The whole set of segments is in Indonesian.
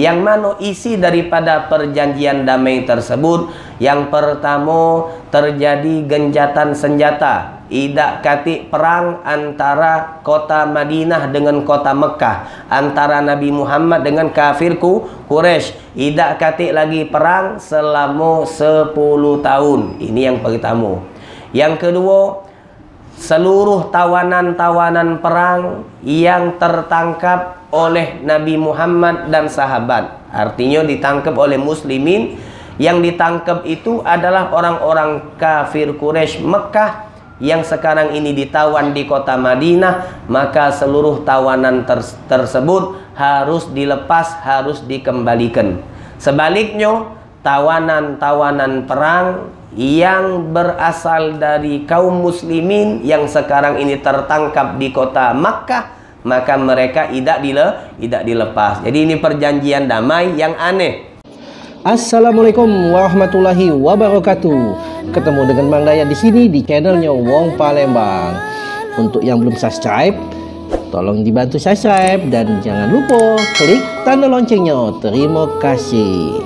Yang mana isi daripada perjanjian damai tersebut? Yang pertama, terjadi gencatan senjata, idak katik perang antara kota Madinah dengan kota Mekah, antara Nabi Muhammad dengan kafir Quraisy. Idak katik lagi perang selama 10 tahun. Ini yang pertama. Yang kedua, seluruh tawanan-tawanan perang yang tertangkap oleh Nabi Muhammad dan sahabat, artinya ditangkap oleh muslimin. Yang ditangkap itu adalah orang-orang kafir Quraisy Mekah yang sekarang ini ditawan di kota Madinah. Maka seluruh tawanan tersebut harus dilepas, harus dikembalikan. Sebaliknya, tawanan-tawanan perang yang berasal dari kaum muslimin yang sekarang ini tertangkap di kota Mekah, maka mereka tidak dilepas. Jadi ini perjanjian damai yang aneh. Assalamualaikum warahmatullahi wabarakatuh. Ketemu dengan Mang Dayat di sini di channelnya Wong Palembang. Untuk yang belum subscribe, tolong dibantu subscribe dan jangan lupa klik tanda loncengnya. Terima kasih.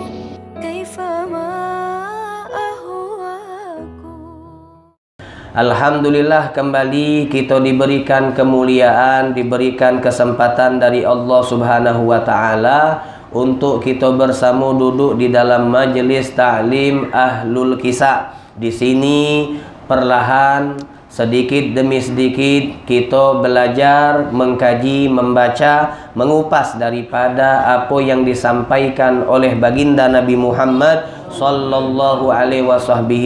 Alhamdulillah, kembali kita diberikan kemuliaan, diberikan kesempatan dari Allah Subhanahu wa taala untuk kita bersama duduk di dalam majelis ta'lim Ahlul Kisah. Di sini perlahan, sedikit demi sedikit kita belajar, mengkaji, membaca, mengupas daripada apa yang disampaikan oleh baginda Nabi Muhammad sallallahu alaihi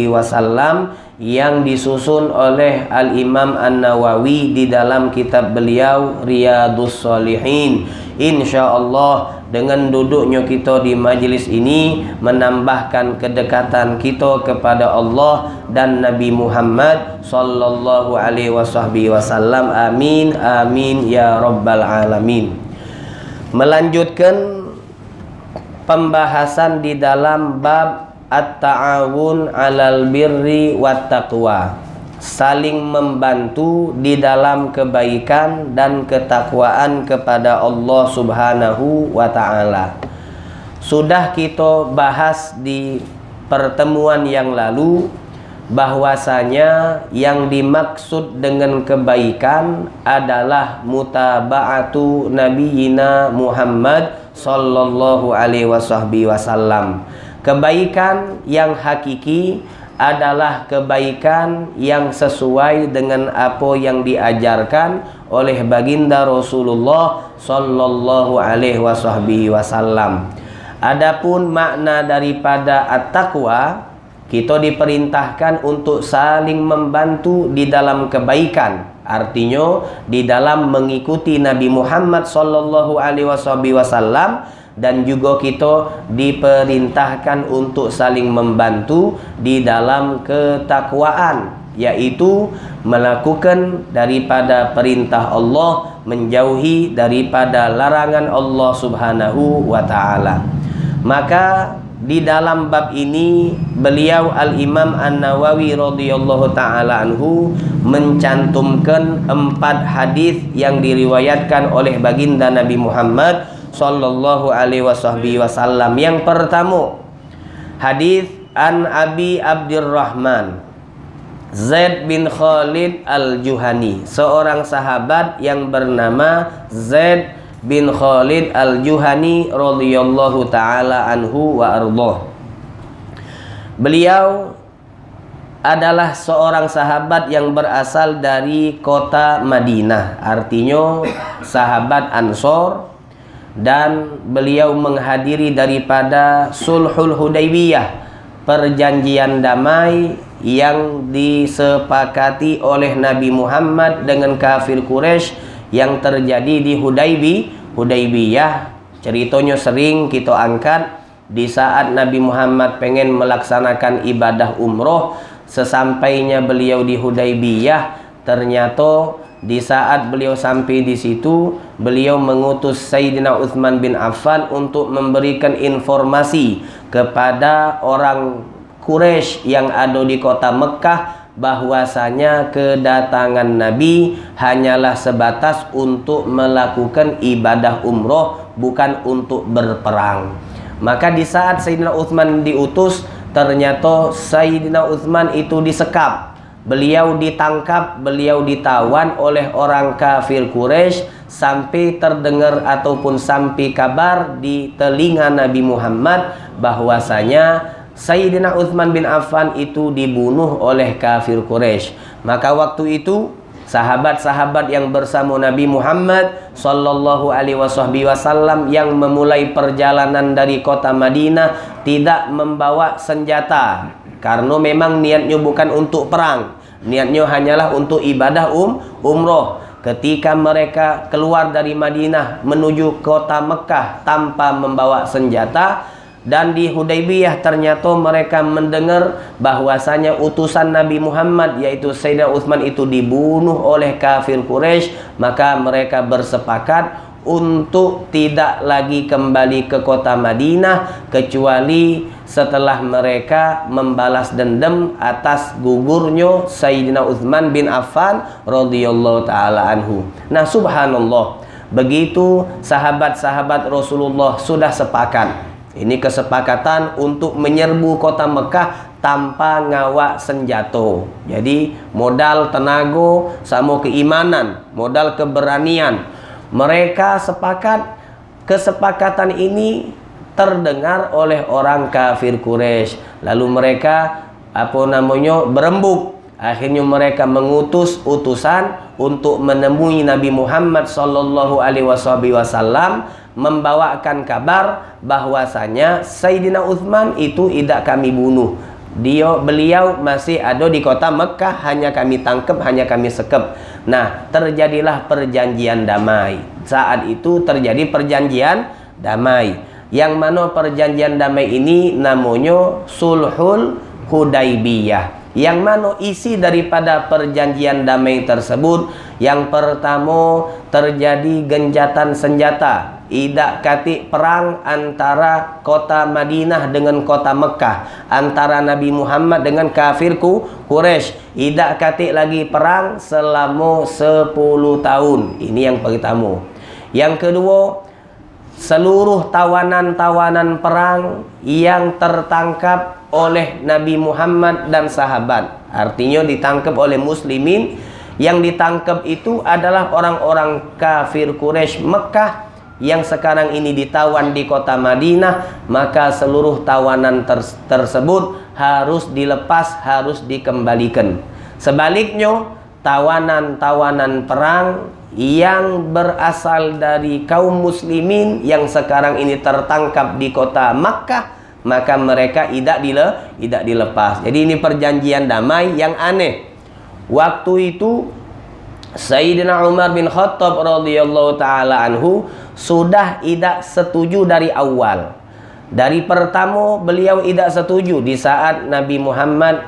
wasallam yang disusun oleh Al-Imam An-Nawawi di dalam kitab beliau Riyadhus Shalihin. Insyaallah, dengan duduknya kita di majelis ini menambahkan kedekatan kita kepada Allah dan Nabi Muhammad sallallahu alaihi wasallam. Amin amin ya rabbal alamin. Melanjutkan pembahasan di dalam bab At-ta'awun 'alal birri wat taqwa, saling membantu di dalam kebaikan dan ketakwaan kepada Allah Subhanahu wa taala. Sudah kita bahas di pertemuan yang lalu bahwasanya yang dimaksud dengan kebaikan adalah mutaba'atu nabiyina Muhammad sallallahu alaihi wasallam. Kebaikan yang hakiki adalah kebaikan yang sesuai dengan apa yang diajarkan oleh baginda Rasulullah sallallahu alaihi wasallam. Adapun makna daripada at-taqwa, kita diperintahkan untuk saling membantu di dalam kebaikan. Artinya di dalam mengikuti Nabi Muhammad sallallahu alaihi wasallam. Dan juga kita diperintahkan untuk saling membantu di dalam ketakwaan, yaitu melakukan daripada perintah Allah, menjauhi daripada larangan Allah Subhanahu wa ta'ala. Maka di dalam bab ini beliau Al-Imam An-Nawawi radhiyallahu ta'ala anhu mencantumkan 4 hadis yang diriwayatkan oleh baginda Nabi Muhammad sallallahu alaihi wasallam. Yang pertama, hadis an Abi Abdurrahman Zaid bin Khalid Al-Juhani, seorang sahabat yang bernama Zaid bin Khalid Al-Juhani radhiyallahu taala anhu wa ardhah. Beliau adalah seorang sahabat yang berasal dari kota Madinah, artinya sahabat Ansor. Dan beliau menghadiri daripada Sulhul Hudaybiyah, perjanjian damai yang disepakati oleh Nabi Muhammad dengan kafir Quraisy yang terjadi di Hudaybiyah. Ceritanya sering kita angkat. Di saat Nabi Muhammad pengen melaksanakan ibadah umroh, sesampainya beliau di Hudaybiyah, ternyata di saat beliau sampai di situ, beliau mengutus Sayyidina Utsman bin Affan untuk memberikan informasi kepada orang Quraisy yang ada di kota Mekah bahwasanya kedatangan Nabi hanyalah sebatas untuk melakukan ibadah umroh, bukan untuk berperang. Maka di saat Sayyidina Utsman diutus, ternyata Sayyidina Utsman itu disekap, beliau ditangkap, beliau ditawan oleh orang kafir Quraisy, sampai terdengar ataupun sampai kabar di telinga Nabi Muhammad bahwasanya Sayyidina Utsman bin Affan itu dibunuh oleh kafir Quraisy. Maka waktu itu sahabat-sahabat yang bersama Nabi Muhammad Sallallahu alaihi wasallam yang memulai perjalanan dari kota Madinah tidak membawa senjata, karena memang niatnya bukan untuk perang, niatnya hanyalah untuk ibadah umroh. Ketika mereka keluar dari Madinah menuju kota Mekah tanpa membawa senjata, dan di Hudaybiyah ternyata mereka mendengar bahwasanya utusan Nabi Muhammad yaitu Sayyidina Utsman itu dibunuh oleh kafir Quraisy. Maka mereka bersepakat untuk tidak lagi kembali ke kota Madinah kecuali setelah mereka membalas dendam atas gugurnya Sayyidina Utsman bin Affan radhiyallahu ta'ala anhu. Nah, subhanallah, begitu sahabat-sahabat Rasulullah sudah sepakat, ini kesepakatan untuk menyerbu kota Mekah tanpa ngawak senjata. Jadi modal tenaga sama keimanan, modal keberanian. Mereka sepakat, kesepakatan ini terdengar oleh orang kafir Quraisy. Lalu mereka berembuk. Akhirnya mereka mengutus utusan untuk menemui Nabi Muhammad Sallallahu alaihi wasallam, membawakan kabar bahwasanya Sayyidina Utsman itu tidak kami bunuh. Beliau masih ada di kota Mekah, hanya kami tangkap, hanya kami sekep. Nah, terjadilah perjanjian damai. Saat itu terjadi perjanjian damai, yang mana perjanjian damai ini namanya Sulhul Hudaybiyah. Yang mana isi daripada perjanjian damai tersebut, yang pertama terjadi gencatan senjata, idak katik perang antara kota Madinah dengan kota Mekah, antara Nabi Muhammad dengan kafirku Quraisy. Idak katik lagi perang selama 10 tahun. Ini yang pertama. Yang kedua, seluruh tawanan-tawanan perang yang tertangkap oleh Nabi Muhammad dan sahabat, artinya ditangkap oleh muslimin, yang ditangkap itu adalah orang-orang kafir Quraisy Mekah yang sekarang ini ditawan di kota Madinah. Maka seluruh tawanan tersebut harus dilepas, harus dikembalikan. Sebaliknya, tawanan-tawanan perang yang berasal dari kaum muslimin yang sekarang ini tertangkap di kota Makkah, maka mereka tidak dilepas. Jadi ini perjanjian damai yang aneh. Waktu itu Sayyidina Umar bin Khattab radhiyallahu ta'ala anhu sudah tidak setuju dari awal. Dari pertama beliau tidak setuju di saat Nabi Muhammad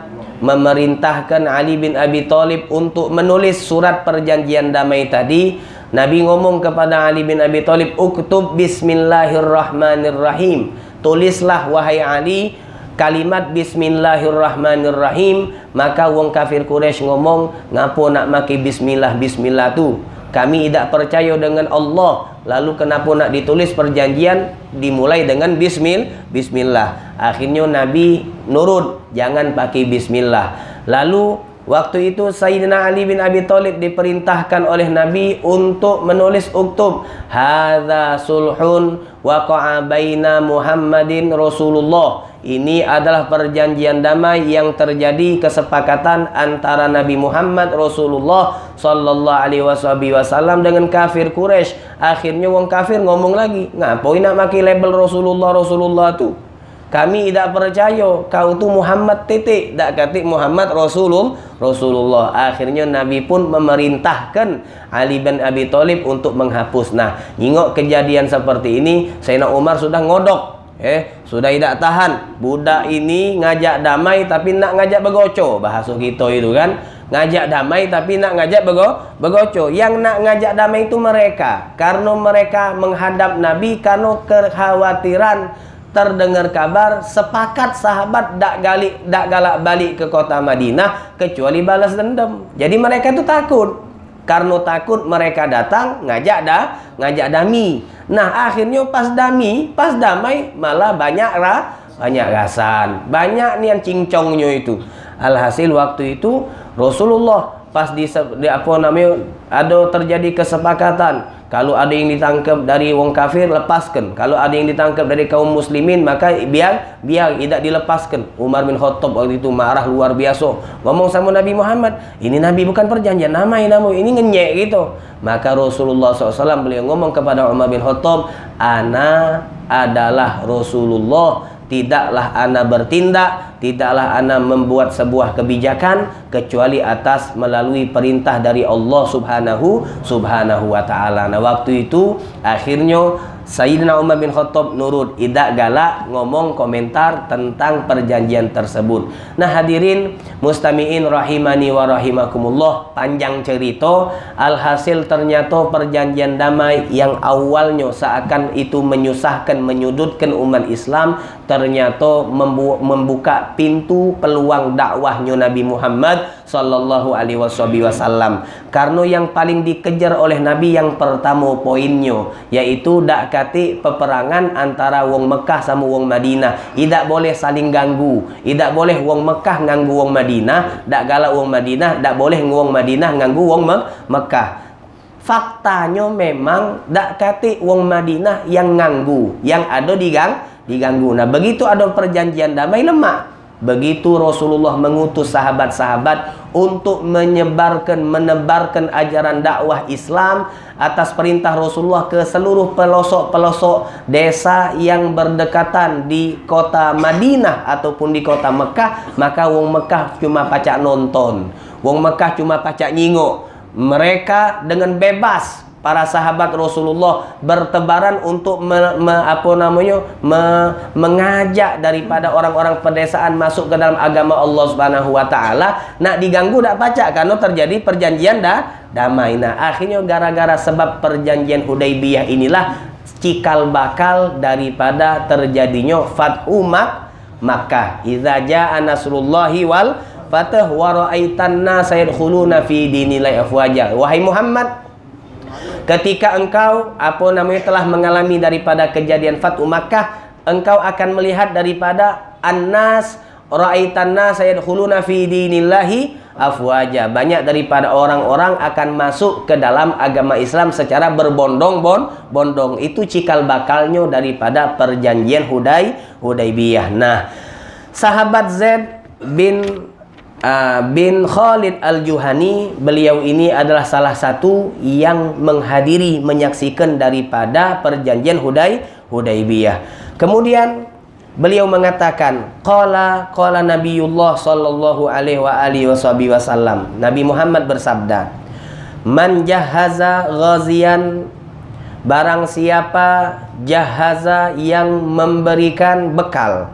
memerintahkan Ali bin Abi Thalib untuk menulis surat perjanjian damai tadi. Nabi ngomong kepada Ali bin Abi Thalib, "Uktub bismillahirrahmanirrahim." Tulislah wahai Ali kalimat bismillahirrahmanirrahim. Maka wong kafir Quraisy ngomong, "Ngapo nak maki bismillah bismillah tu? Kami tidak percaya dengan Allah, lalu kenapa nak ditulis perjanjian dimulai dengan bismillah?" Akhirnya Nabi nurut, jangan pakai bismillah. Lalu waktu itu Sayyidina Ali bin Abi Thalib diperintahkan oleh Nabi untuk menulis uktub hadza sulhun waqa'a baina Muhammadin Rasulullah. Ini adalah perjanjian damai yang terjadi kesepakatan antara Nabi Muhammad Rasulullah Sallallahu alaihi wasallam dengan kafir Quraisy. Akhirnya wong kafir ngomong lagi, "Ngapain nak maki label Rasulullah tu? Kami tidak percaya kau tu Muhammad titik, tak katik Muhammad Rasulullah." Akhirnya Nabi pun memerintahkan Ali bin Abi Thalib untuk menghapus. Nah, ingat kejadian seperti ini, Sayyidina Umar sudah ngodok. Sudah tidak tahan, budak ini ngajak damai tapi nak ngajak begoco, bahasa kita itu kan, ngajak damai tapi nak ngajak begoco. Yang nak ngajak damai itu mereka, karena mereka menghadap Nabi karena kekhawatiran terdengar kabar sepakat sahabat dak galak balik ke kota Madinah kecuali balas dendam. Jadi mereka itu takut. Karena takut mereka datang ngajak dami. Nah, akhirnya pas damai malah banyak rasan, banyak nian cincongnya itu. Alhasil waktu itu Rasulullah pas di apa namanya ada terjadi kesepakatan. Kalau ada yang ditangkap dari wong kafir, lepaskan. Kalau ada yang ditangkap dari kaum muslimin, maka biar tidak dilepaskan. Umar bin Khattab waktu itu marah luar biasa. Ngomong sama Nabi Muhammad, ini Nabi bukan perjanjian, namanya ini ngenyek gitu. Maka Rasulullah SAW beliau ngomong kepada Umar bin Khattab, ana adalah Rasulullah. Tidaklah ana bertindak, tidaklah ana membuat sebuah kebijakan kecuali atas melalui perintah dari Allah Subhanahu wa ta'ala. Nah, waktu itu akhirnya Sayyidina Umar bin Khattab nurut, tidak galak ngomong komentar tentang perjanjian tersebut. Nah, hadirin mustami'in rahimani wa rahimakumullah, panjang cerita. Alhasil ternyata perjanjian damai yang awalnya seakan itu menyusahkan, menyudutkan umat Islam, ternyata membuka pintu peluang dakwahnya Nabi Muhammad sallallahu alaihi wasallam. Karena yang paling dikejar oleh Nabi yang pertama poinnya yaitu dak kati peperangan antara wong Mekah sama wong Madinah. Tidak boleh saling ganggu, tidak boleh wong Mekah ganggu wong Madinah, dak galak wong Madinah, dak boleh wong Madinah ganggu wong Mekah. Faktanya memang dak kati wong Madinah yang ganggu, yang ada diganggu. Nah, begitu ada perjanjian damai lemah. Begitu Rasulullah mengutus sahabat-sahabat untuk menebarkan ajaran dakwah Islam atas perintah Rasulullah ke seluruh pelosok-pelosok desa yang berdekatan di kota Madinah ataupun di kota Mekah, maka wong Mekah cuma pacak nonton. Wong Mekah cuma pacak nyingok. Mereka dengan bebas para sahabat Rasulullah bertebaran untuk mengajak daripada orang-orang pedesaan masuk ke dalam agama Allah Subhanahu wa taala. Nak diganggu dak pacak karena terjadi perjanjian damai. Nah, akhirnya gara-gara sebab perjanjian Hudaibiyah inilah cikal bakal daripada terjadinya Fathu Makkah. Idza jaa nasrullahi wal fath wa ra'aitan nasa yadkhuluna fi dinillahi afwaja. Wahai Muhammad, ketika engkau telah mengalami daripada kejadian Fathu Makkah, engkau akan melihat daripada annas ra'aitan nas sayadkhuluna fi dinillahi afwaja. Banyak daripada orang-orang akan masuk ke dalam agama Islam secara berbondong-bondong. Itu cikal bakalnya daripada perjanjian Hudaibiyah. Nah, sahabat Zaid bin Khalid Al-Juhani, beliau ini adalah salah satu yang menghadiri, menyaksikan daripada perjanjian Hudaibiyah. Kemudian beliau mengatakan, qala Nabiullah sallallahu alaihi wasallam. Nabi Muhammad bersabda, "Man jahaza ghazian", barang siapa jahaza yang memberikan bekal,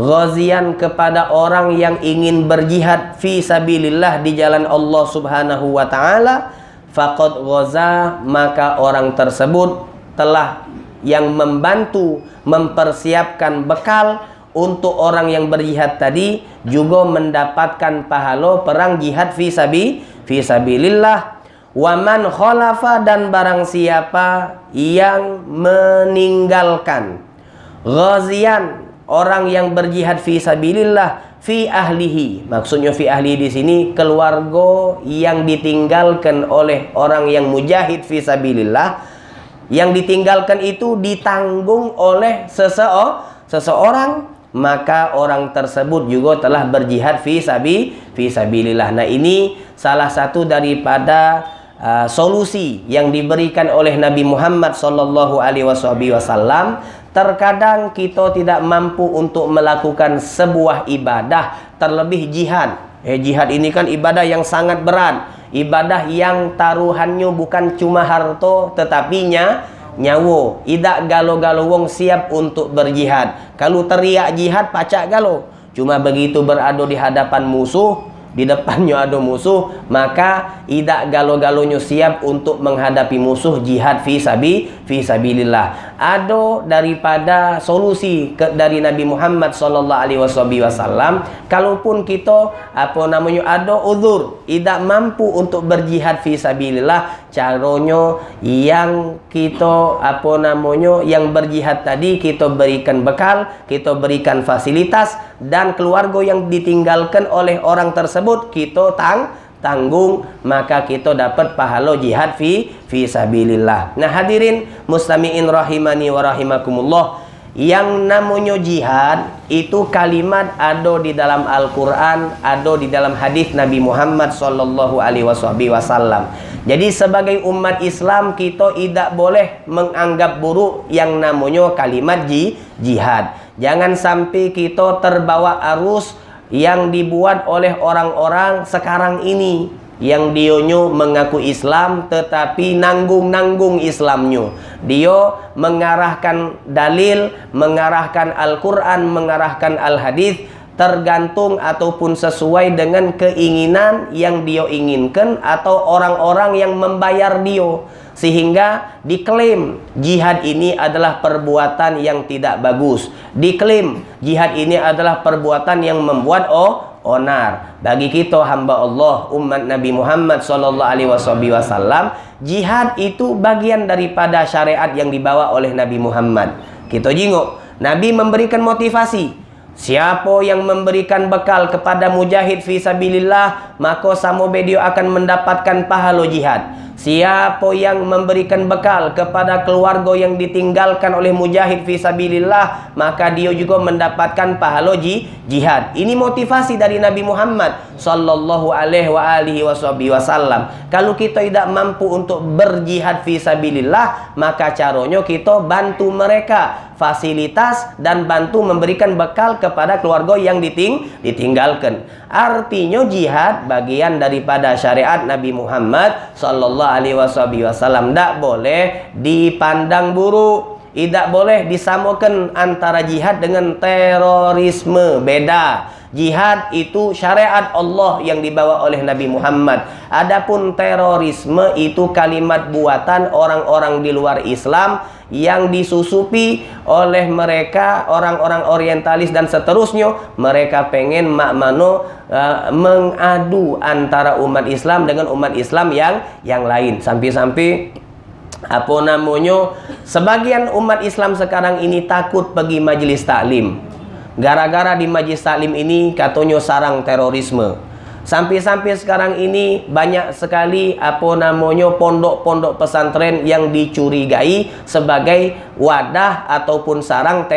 ghazian kepada orang yang ingin berjihad fi sabilillah di jalan Allah Subhanahu wa taala, faqad ghaza, maka orang tersebut telah yang membantu mempersiapkan bekal untuk orang yang berjihad tadi juga mendapatkan pahala perang jihad fi sabilillah. Wa man khalafa, dan barang siapa yang meninggalkan ghazian, orang yang berjihad fi sabilillah, fi ahlihi, maksudnya fi ahli di sini keluarga yang ditinggalkan oleh orang yang mujahid fi sabilillah, yang ditinggalkan itu ditanggung oleh seseorang, maka orang tersebut juga telah berjihad fi sabilillah. Nah, ini salah satu daripada solusi yang diberikan oleh Nabi Muhammad sallallahu alaihi wasallam. Terkadang kita tidak mampu untuk melakukan sebuah ibadah, terlebih jihad. Jihad ini kan ibadah yang sangat berat, ibadah yang taruhannya bukan cuma harta tetapi nyawa. Tidak galo-galo wong siap untuk berjihad. Kalau teriak jihad pacak galo. Cuma begitu beradu di hadapan musuh, di depannya ada musuh, maka tidak galo-galonyo siap untuk menghadapi musuh jihad fisabilillah. Ado daripada solusi dari Nabi Muhammad SAW, kalaupun kita ado uzur tidak mampu untuk berjihad fisabilillah, caronyo yang kita yang berjihad tadi kita berikan bekal, kita berikan fasilitas, dan keluarga yang ditinggalkan oleh orang tersebut kita tanggung, maka kita dapat pahala jihad fisabilillah. Nah hadirin mustami'in rahimani wa rahimakumullah, yang namanya jihad itu kalimat ada di dalam Al-Qur'an, ada di dalam hadis Nabi Muhammad SAW. Jadi sebagai umat Islam kita tidak boleh menganggap buruk yang namanya kalimat jihad. Jangan sampai kita terbawa arus yang dibuat oleh orang-orang sekarang ini, yang dionyo mengaku Islam tetapi nanggung-nanggung Islamnya. Dia mengarahkan dalil, mengarahkan Al-Quran, mengarahkan Al-Hadith tergantung ataupun sesuai dengan keinginan yang dia inginkan atau orang-orang yang membayar dia, sehingga diklaim jihad ini adalah perbuatan yang tidak bagus, diklaim jihad ini adalah perbuatan yang membuat onar. Bagi kita hamba Allah umat Nabi Muhammad SAW, jihad itu bagian daripada syariat yang dibawa oleh Nabi Muhammad. Kita jingok Nabi memberikan motivasi, siapa yang memberikan bekal kepada mujahid fisabilillah maka samo bedio akan mendapatkan pahala jihad. Siapa yang memberikan bekal kepada keluarga yang ditinggalkan oleh mujahid fisabilillah maka dia juga mendapatkan pahala jihad. Ini motivasi dari Nabi Muhammad sallallahu alaihi wasallam. Kalau kita tidak mampu untuk berjihad fisabilillah, maka caranya kita bantu mereka fasilitas dan bantu memberikan bekal kepada keluarga yang ditinggalkan. Artinya jihad bagian daripada syariat Nabi Muhammad sallallahu alaihi wasallam. Tidak boleh dipandang buruk, tidak boleh disamakan antara jihad dengan terorisme. Beda. Jihad itu syariat Allah yang dibawa oleh Nabi Muhammad. Adapun terorisme itu kalimat buatan orang-orang di luar Islam yang disusupi oleh mereka orang-orang orientalis dan seterusnya. Mereka pengen mengadu antara umat Islam dengan umat Islam yang lain. Sampai-sampai sebagian umat Islam sekarang ini takut pergi majelis taklim. Gara-gara di majelis taklim ini katanya sarang terorisme. Sampai-sampai sekarang ini banyak sekali pondok-pondok pesantren yang dicurigai sebagai wadah ataupun sarang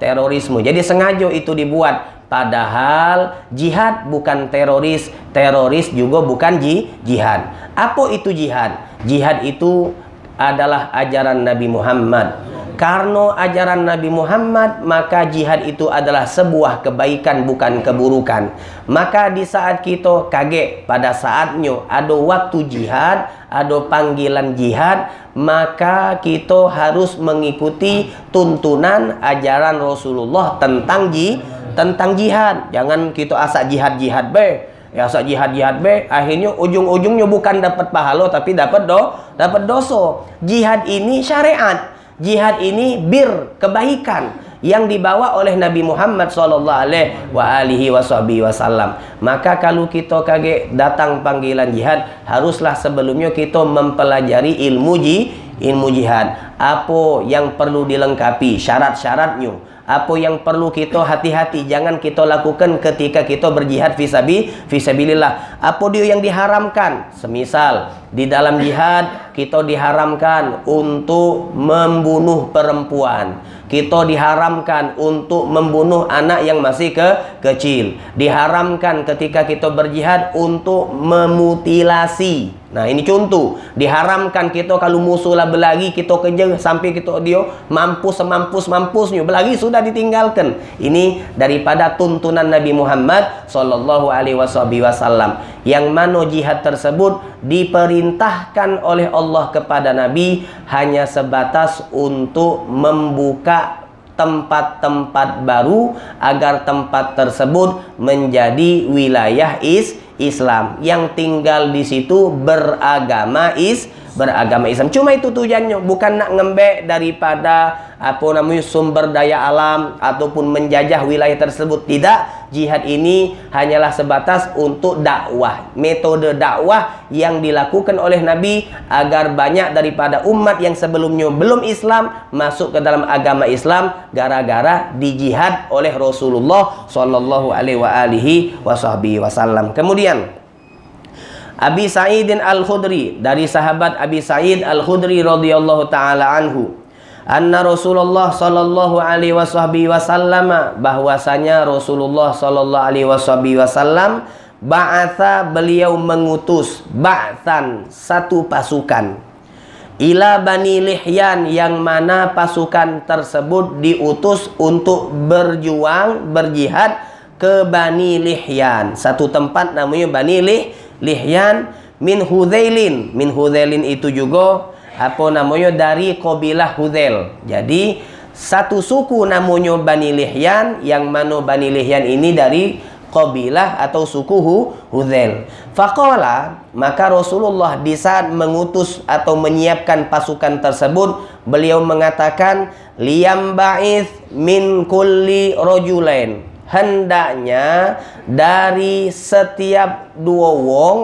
terorisme. Jadi sengaja itu dibuat. Padahal jihad bukan teroris, teroris juga bukan jihad. Apa itu jihad? Jihad itu adalah ajaran Nabi Muhammad. Karena ajaran Nabi Muhammad, maka jihad itu adalah sebuah kebaikan bukan keburukan. Maka di saat kita kaget pada saatnya ada waktu jihad, ada panggilan jihad, maka kita harus mengikuti tuntunan ajaran Rasulullah tentang jihad. Jangan kita asak jihad-jihad be. Asak jihad-jihad be, akhirnya ujung-ujungnya bukan dapat pahala tapi dapat dosa. Jihad ini syariat. Jihad ini bir, kebaikan yang dibawa oleh Nabi Muhammad SAW. Maka kalau kita kaget datang panggilan jihad, haruslah sebelumnya kita mempelajari ilmu jihad. Apa yang perlu dilengkapi, syarat-syaratnya, apa yang perlu kita hati-hati jangan kita lakukan ketika kita berjihad fisabilillah, apa dia yang diharamkan. Semisal di dalam jihad kita diharamkan untuk membunuh perempuan, kita diharamkan untuk membunuh anak yang masih kecil, diharamkan ketika kita berjihad untuk memutilasi. Nah ini contoh, diharamkan kita kalau musuh lah belagi kita kejar sampai kita dia mampus semampus-mampusnya, belagi sudah ditinggalkan. Ini daripada tuntunan Nabi Muhammad SAW, yang mana jihad tersebut diperintahkan oleh Allah kepada Nabi hanya sebatas untuk membuka tempat-tempat baru agar tempat tersebut menjadi wilayah Islam. Yang tinggal di situ beragama Islam. Cuma itu tujuannya, bukan nak ngembek daripada apa namanya sumber daya alam ataupun menjajah wilayah tersebut. Tidak, jihad ini hanyalah sebatas untuk dakwah, metode dakwah yang dilakukan oleh Nabi agar banyak daripada umat yang sebelumnya belum Islam masuk ke dalam agama Islam gara-gara dijihad oleh Rasulullah sallallahu alaihi wasallam. Kemudian Abi Sa'id Al-Khudri, dari sahabat Abi Sa'id Al-Khudri radhiyallahu taala anhu, anna Rasulullah sallallahu alaihi wasallam, bahwasanya Rasulullah sallallahu alaihi wasallam ba'atha, beliau mengutus ba'than, satu pasukan, ila Bani Lihyan, yang mana pasukan tersebut diutus untuk berjuang, berjihad ke Bani Lihyan, satu tempat namanya Bani Lihyan. Min Hudzailin itu juga apa namanya dari kabilah Hudzail. Jadi satu suku namanya Bani Lihyan, yang mana Bani Lihyan ini dari kabilah atau suku Hudzail. Faqala, maka Rasulullah di saat mengutus atau menyiapkan pasukan tersebut, beliau mengatakan, liyam ba'ith min kulli rajulain, hendaknya dari setiap dua wong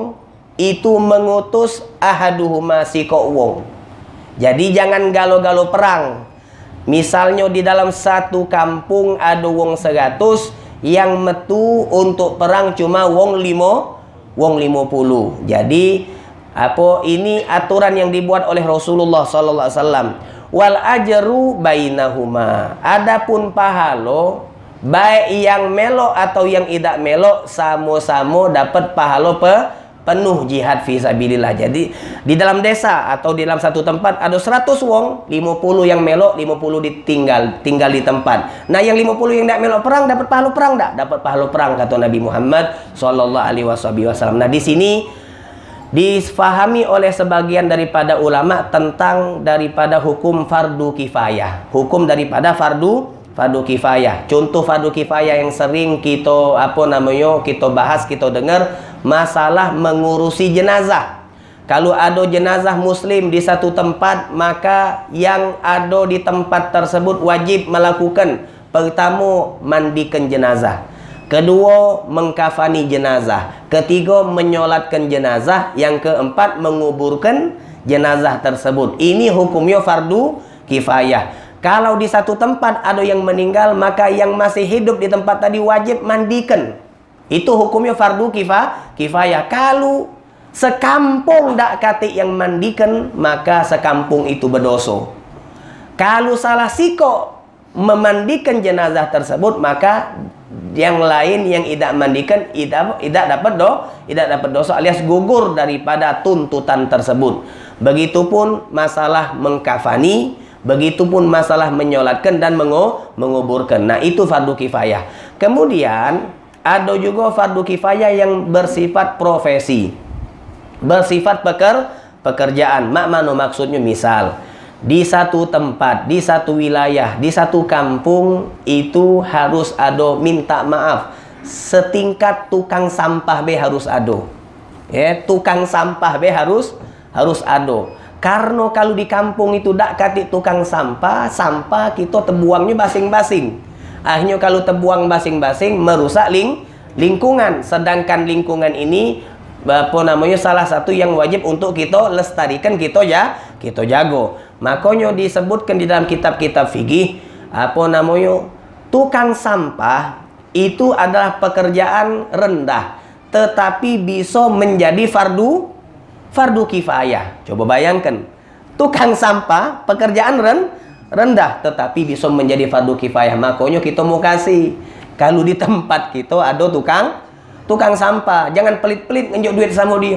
itu mengutus ahaduhuma sikok wong. Jadi jangan galo-galo perang. Misalnya di dalam satu kampung ada wong 100 yang metu untuk perang cuma wong 50. Jadi apa ini aturan yang dibuat oleh Rasulullah sallallahu alaihi wasallam. Wal ajru bainahuma, adapun pahalo baik yang melo atau yang tidak melo, sama-sama dapat pahala penuh jihad fisabilillah. Jadi di dalam desa atau di dalam satu tempat ada 100 wong, 50 yang melo, 50 tinggal di tempat. Nah, yang 50 yang tidak melo perang dapat pahala perang enggak? Dapat pahala perang, kata Nabi Muhammad sallallahu alaihi wasallam. Nah, di sini difahami oleh sebagian daripada ulama tentang daripada hukum fardu kifayah. Hukum daripada fardu kifayah. Contoh fardu kifayah yang sering kita kita bahas, kita dengar, masalah mengurusi jenazah. Kalau ada jenazah muslim di satu tempat, maka yang ada di tempat tersebut wajib melakukan, pertama mandikan jenazah, kedua mengkafani jenazah, ketiga menyolatkan jenazah, yang keempat menguburkan jenazah tersebut. Ini hukumnya fardu kifayah. Kalau di satu tempat ada yang meninggal, maka yang masih hidup di tempat tadi wajib mandikan. Itu hukumnya fardu kifayah. Kalau sekampung dak katik yang mandikan, maka sekampung itu berdosa. Kalau salah siko memandikan jenazah tersebut, maka yang lain yang tidak mandikan tidak dapat dosa, alias gugur daripada tuntutan tersebut. Begitupun masalah mengkafani, begitupun masalah menyolatkan dan menguburkan. Nah, itu fardu kifayah. Kemudian ada juga fardu kifayah yang bersifat profesi, bersifat pekerjaan. Makna maksudnya, misal di satu tempat, di satu wilayah, di satu kampung itu harus ada minta maaf, setingkat tukang sampah be harus ada. Ya, tukang sampah be harus ada. Karena kalau di kampung itu dak katik tukang sampah kita terbuangnya basing-basing. Akhirnya kalau terbuang basing-basing merusak lingkungan. Sedangkan lingkungan ini salah satu yang wajib untuk kita lestarikan, kita jago. Makanya disebutkan di dalam kitab-kitab fikih tukang sampah itu adalah pekerjaan rendah, tetapi bisa menjadi fardu kifayah. Coba bayangkan, tukang sampah pekerjaan rendah tetapi bisa menjadi fardu kifayah. Makanya kita mau kasih, kalau di tempat kita ada tukang sampah, jangan pelit-pelit ngenjuk duit sama dia.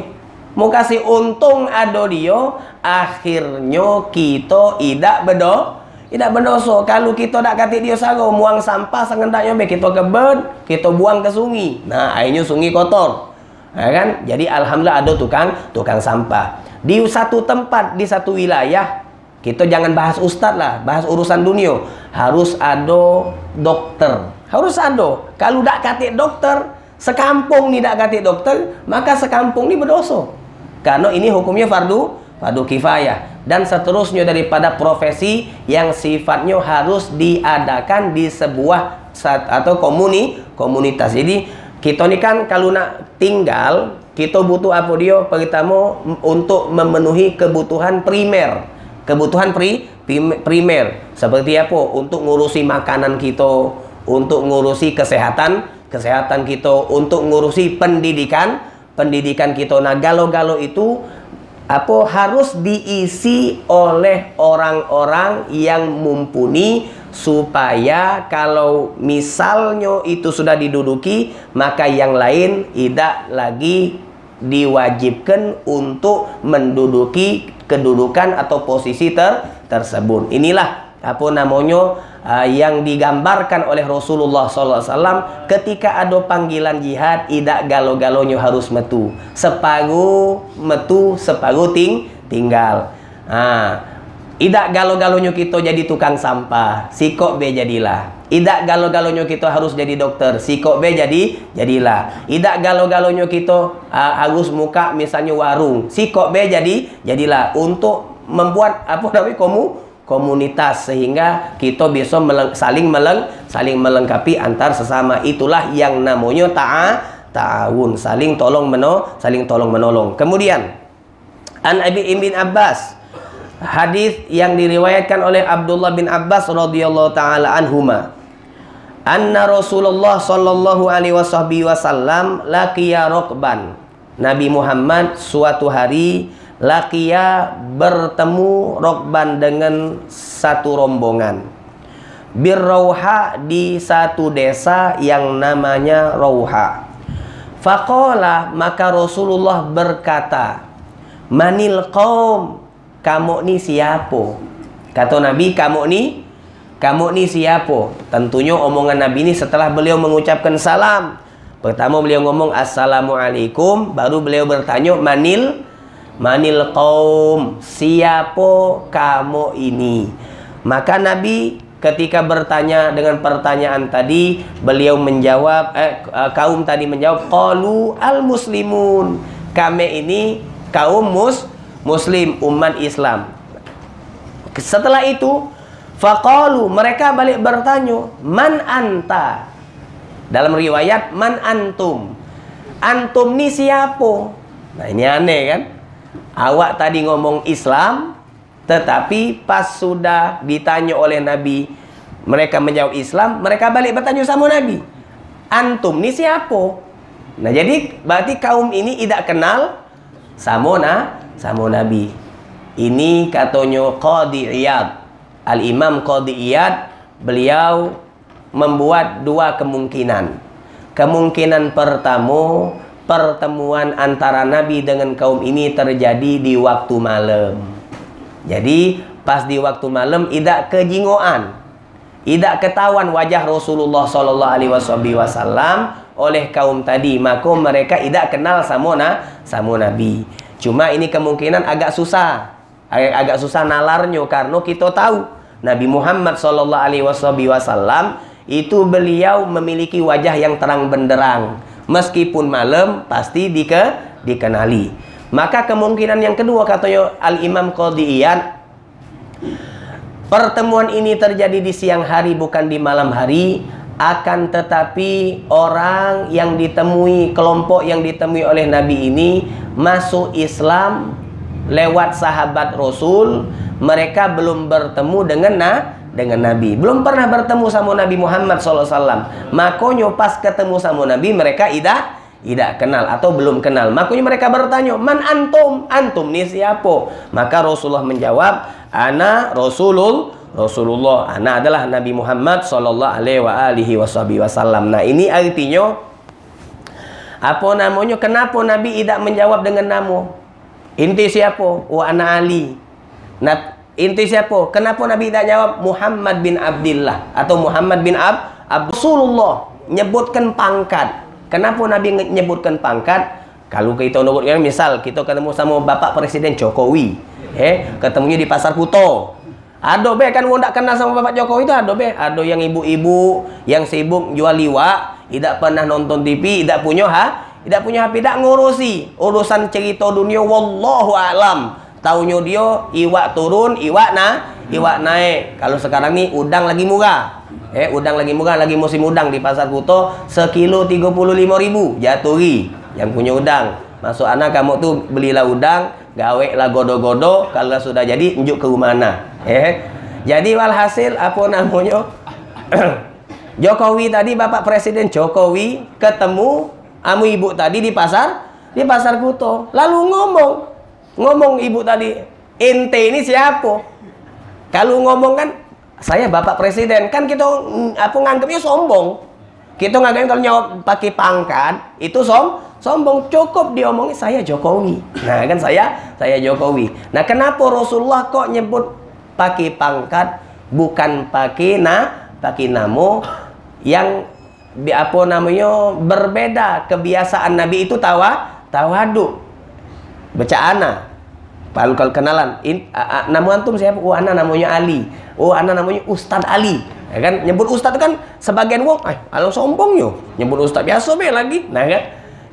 Mau kasih untung ada dia, akhirnya kita tidak berdosa. Kalau kita tidak katik dia sago muang sampah sengendaknya be kita kebet, kita buang ke sungai. Nah, akhirnya sungai kotor. Ya kan? Jadi alhamdulillah ada tukang sampah. Di satu tempat, di satu wilayah, kita jangan bahas ustadz lah, bahas urusan dunia. Harus ada dokter. Kalau tidak katik dokter, sekampung ni dak katik dokter, maka sekampung ni berdosa. Karena ini hukumnya fardu kifayah dan seterusnya daripada profesi yang sifatnya harus diadakan di sebuah atau komunitas. Jadi kita ni kan kalau nak tinggal, kita butuh apa dia? Pertama untuk memenuhi kebutuhan primer. Seperti apa? Untuk ngurusi makanan kita, untuk ngurusi kesehatan kita, untuk ngurusi pendidikan kita. Nah, galo-galo itu apa harus diisi oleh orang-orang yang mumpuni, supaya kalau misalnya itu sudah diduduki, maka yang lain tidak lagi diwajibkan untuk menduduki kedudukan atau posisi tersebut. Inilah apa namanya yang digambarkan oleh Rasulullah SAW ketika ada panggilan jihad, tidak galo-galonya harus metu, separuh metu separuh tinggal. Tidak galo-galonya kita jadi tukang sampah, sikok be jadilah. Tidak galo-galonya kita harus jadi dokter, sikok be jadilah. Tidak galo-galonya kita harus muka misalnya warung, sikok be jadilah. Untuk membuat apa namanya komunitas, sehingga kita bisa saling melengkapi antar sesama. Itulah yang namanya ta'awun, saling tolong menolong. Kemudian An Abi bin Abbas, hadis yang diriwayatkan oleh Abdullah bin Abbas radhiyallahu taala anhuma, anna Rasulullah sallallahu alaihi wasallam laqiya rukban. Nabi Muhammad suatu hari laqiya bertemu rukban dengan satu rombongan, birrauha di satu desa yang namanya Rauha. Faqala, maka Rasulullah berkata, manil qaum, kamu ni siapa? Kata Nabi, kamu ni siapa? Tentunya omongan Nabi ini setelah beliau mengucapkan salam. Pertama beliau ngomong assalamualaikum, baru beliau bertanya manil qaum, siapa kamu ini? Maka Nabi ketika bertanya dengan pertanyaan tadi, beliau menjawab, kaum tadi menjawab, qalu al muslimun, kami ini kaum Muslim, umat Islam. Setelah itu faqalu, mereka balik bertanya, man anta, dalam riwayat man antum, antum ni siapa? Nah, ini aneh kan, awak tadi ngomong Islam, tetapi pas sudah ditanya oleh Nabi mereka menjawab Islam, mereka balik bertanya sama Nabi, antum ni siapa? Nah, jadi berarti kaum ini tidak kenal sama Nabi. Ini katanya Qadhi Iyad, Al-Imam Qadhi Iyad, beliau membuat dua kemungkinan. Kemungkinan pertama, pertemuan antara Nabi dengan kaum ini terjadi di waktu malam. Jadi pas di waktu malam tidak kejingoan, tidak ketahuan wajah Rasulullah SAW oleh kaum tadi, maka mereka tidak kenal sama Nabi. Cuma ini kemungkinan agak susah nalarnya, karena kita tahu Nabi Muhammad SAW itu beliau memiliki wajah yang terang benderang, meskipun malam pasti dikenali. Maka kemungkinan yang kedua katanya Al-Imam Qadhi Iyad, pertemuan ini terjadi di siang hari bukan di malam hari. Akan tetapi orang yang ditemui, kelompok yang ditemui oleh Nabi ini masuk Islam lewat sahabat Rasul. Mereka belum bertemu dengan Nabi, belum pernah bertemu sama Nabi Muhammad SAW. Makanya pas ketemu sama Nabi mereka tidak kenal atau belum kenal. Makanya mereka bertanya, man antum, antum ni siapa? Maka Rasulullah menjawab, ana Rasulullah, ana adalah Nabi Muhammad SAW. Nah, ini artinya apa namanya, kenapa Nabi tidak menjawab dengan nama? Inti siapa? Wa ana Ali. Nah, inti siapa? Kenapa Nabi tidak jawab Muhammad bin Abdullah atau Muhammad bin Rasulullah? Nyebutkan pangkat. Kenapa Nabi nyebutkan pangkat? Kalau kita nyebutkan, misal kita ketemu sama Bapak Presiden Jokowi, ketemunya di Pasar Kuto. Adobe kan wong ndak kenal sama Bapak Jokowi itu, adobe. Ada yang ibu-ibu yang sibuk jual liwak, tidak pernah nonton TV, tidak punya HP, tidak ngurusi urusan cerita dunia. Wallahu alam. Taunya dia iwak turun, iwak naik. Kalau sekarang nih udang lagi murah. Lagi musim udang di Pasar Kuto sekilo 35.000 jaturi yang punya udang. Masuk anak kamu tuh belilah udang, gaweklah godo-godo, kalau sudah jadi njuk ke rumah anak. Jadi walhasil apa namanya? Jokowi tadi, Bapak Presiden Jokowi ketemu amu ibu tadi di pasar Kuto. Lalu ngomong ibu tadi, "Ente ini siapa?" Kalau ngomong kan, "Saya Bapak Presiden." Kan kita apa nganggapnya sombong. Kita nganggapnya kalau nyawab pakai pangkat itu sombong. Cukup diomongin, "Saya Jokowi." Nah, kan saya Jokowi. Nah, kenapa Rasulullah kok nyebut pakai pangkat, bukan pakai namo yang apa namanya berbeda? Kebiasaan Nabi itu tawadu becaana. Kalau kenalan, "Namo antum siapa?" "Oh, ana namanya Ali." "Oh, ana namanya Ustadz Ali." Ya kan, nyebut Ustadz itu kan sebagian wong, kalau sombong yo nyebut Ustadz biasa be lagi. Nah kan,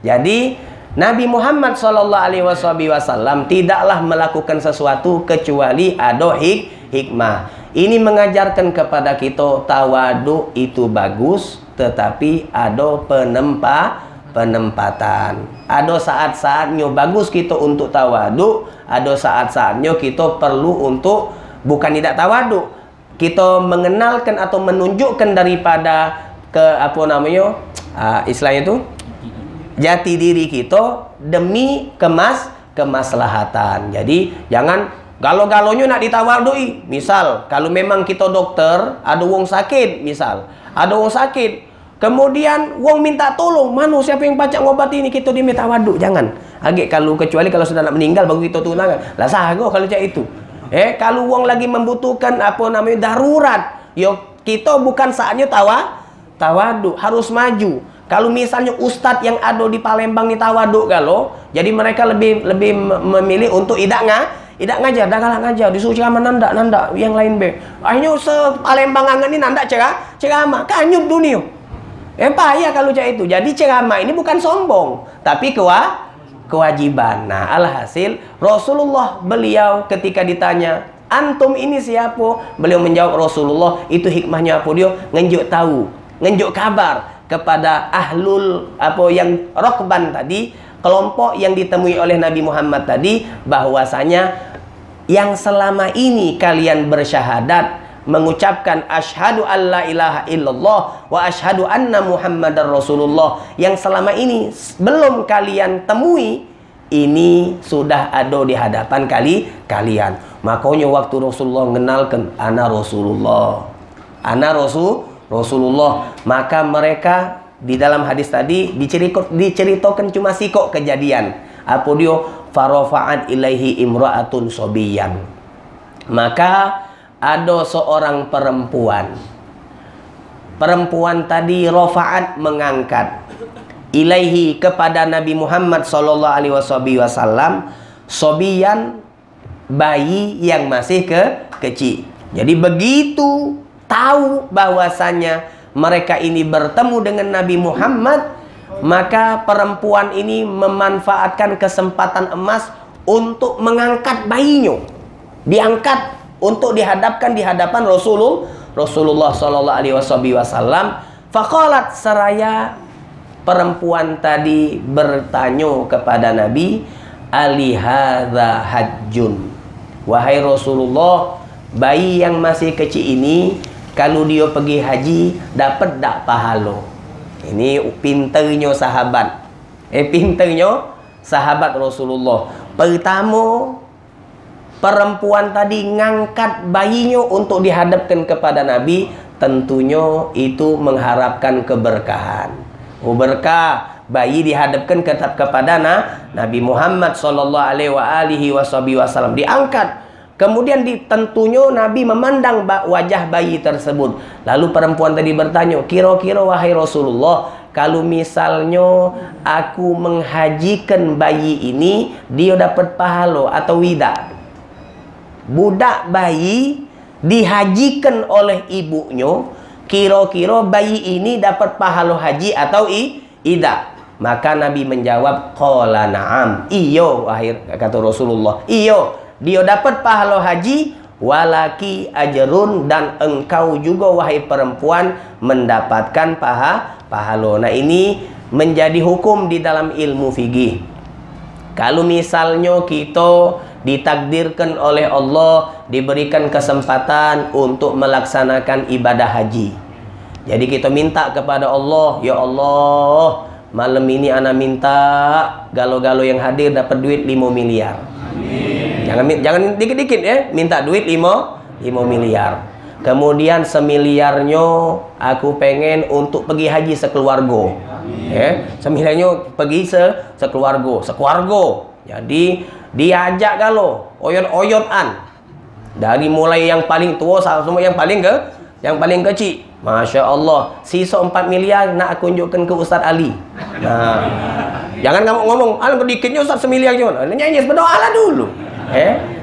jadi Nabi Muhammad SAW tidaklah melakukan sesuatu kecuali ada hikmah. Ini mengajarkan kepada kita tawadu itu bagus, tetapi ada penempatan. Ada saat-saatnya bagus kita untuk tawadu, ada saat-saatnya kita perlu untuk bukan tidak tawadu. Kita mengenalkan atau menunjukkan daripada ke apa namanya istilahnya itu jati diri kita demi kemaslahatan. Jadi jangan galo-galonya nak ditawadui. Misal kalau memang kita dokter, ada wong sakit, kemudian wong minta tolong, "Mano siapa yang pacak ngobat ini?" Kita diminta tawadu, jangan. Agak kalau kecuali kalau sudah nak meninggal baru kita tunangan. Lah sah go kalau cak itu. Kalau wong lagi membutuhkan apa namanya darurat, yo kita bukan saatnya tawadu, harus maju. Kalau misalnya ustadz yang ada di Palembang ini tawaduk kalau, jadi mereka lebih memilih untuk tidak ngajar, dagalah ngajar, disuruh ceramah nanda, yang lain be. Akhirnya se-Palembangan ini nanda ceramah, kanyut dunia. Bahaya kalau cak itu. Jadi ceramah ini bukan sombong, tapi kewajiban. Nah, alhasil Rasulullah beliau ketika ditanya, "Antum ini siapa?" Beliau menjawab, "Rasulullah." Itu hikmahnya apa dia? Ngenjuk tahu, ngenjuk kabar kepada ahlul apa yang rokban tadi, kelompok yang ditemui oleh Nabi Muhammad tadi, bahwasanya yang selama ini kalian bersyahadat mengucapkan asyhadu alla ilaha illallah wa asyhadu anna muhammadar rasulullah, yang selama ini belum kalian temui, ini sudah ada di hadapan kalian. Makanya waktu Rasulullah mengenalkan, ana Rasulullah, maka mereka di dalam hadis tadi diceritakan cuma sikok kejadian. Apa dia? Farofa'at ilaihi imra'atun sobiyan. Maka ada seorang perempuan tadi rofa'at mengangkat ilaihi kepada Nabi Muhammad SAW sobiyan, bayi yang masih kecil. Jadi begitu tahu bahwasanya mereka ini bertemu dengan Nabi Muhammad, maka perempuan ini memanfaatkan kesempatan emas untuk mengangkat bayinya. Diangkat untuk dihadapkan di hadapan Rasulullah SAW. Faqalat, seraya perempuan tadi bertanya kepada Nabi, "Ali hadza hajjun?" Wahai Rasulullah, bayi yang masih kecil ini kalau dia pergi haji dapat tak pahala? Ini pinternya sahabat Rasulullah. Pertama, perempuan tadi ngangkat bayinya untuk dihadapkan kepada Nabi, tentunya itu mengharapkan keberkahan. Berkah, bayi dihadapkan kepada Nabi Muhammad SAW, diangkat. Kemudian tentunya Nabi memandang wajah bayi tersebut. Lalu perempuan tadi bertanya, "Kira-kira wahai Rasulullah, kalau misalnya aku menghajikan bayi ini, dia dapat pahala atau tidak?" Budak bayi dihajikan oleh ibunya, kira-kira bayi ini dapat pahala haji atau tidak? Maka Nabi menjawab, qala na'am, iyo, akhir kata Rasulullah, iyo, dia dapat pahala haji, walaki ajrun, dan engkau juga wahai perempuan mendapatkan pahala. Nah, ini menjadi hukum di dalam ilmu fikih. Kalau misalnya kita ditakdirkan oleh Allah, diberikan kesempatan untuk melaksanakan ibadah haji, jadi kita minta kepada Allah, ya Allah, malam ini anak minta galo-galo yang hadir dapat duit 5 miliar. Amin. Jangan dikit-dikit ya, minta duit 5 miliar. Kemudian 1 miliarnya aku pengen untuk pergi haji sekeluarga. Ya, 1 miliarnya pergi sekeluarga. Jadi diajak galo, oyon-oyonan. Dari mulai yang paling tua sampai yang paling kecil. Masya Allah, sisa 4 miliar nak kunjukkan ke Ustaz Ali. Nah, jangan kamu ngomong, alam kedikitnya Ustaz 1 miliar cuma. Nyanyi berdoa lah dulu.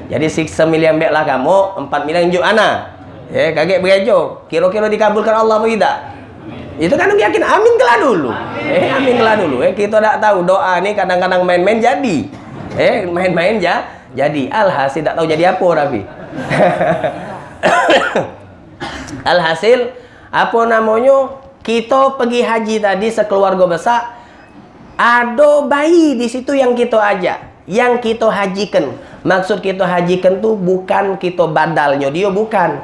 Jadi sisa 1 miliar baiklah kamu, 4 miliar unjuk anak. Kaget berejo, kira-kira dikabulkan Allah apa tidak? Itu kan yakin, amin kelah dulu. Amin kelah dulu. Kita tak tahu doa ini kadang-kadang main-main jadi. Main-main ya, jadi. Alhasil tak tahu jadi apa Rafi. Alhasil, apa namanya, kita pergi haji tadi sekeluarga besar, ada bayi di situ yang kita ajak, yang kita hajikan. Maksud kita hajikan tuh bukan kita badalnya, dia bukan,